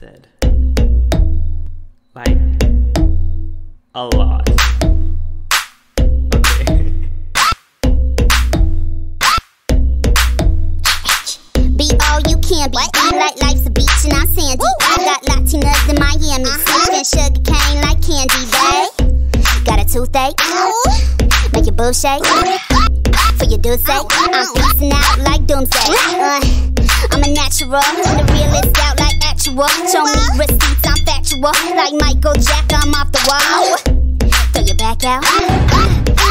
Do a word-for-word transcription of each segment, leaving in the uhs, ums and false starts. said. Like, a lot. Okay. Be all you can be. I'm like life's a beach and I'm sandy. Woo. I got Latinas in Miami. Uh-huh. Sipping sugar cane like candy, babe. Got a toothache. Uh-huh. Make your boo shake. Uh-huh. For your dulce. Uh-huh. I'm peacing out like doomsday. Uh-huh. I'm a natural, the realest out like actual. Show me receipts, I'm factual. Like Michael Jack, I'm off the wall. Throw your back out,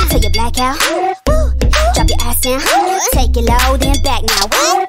throw your black out. Drop your ass down, take it low, then back now.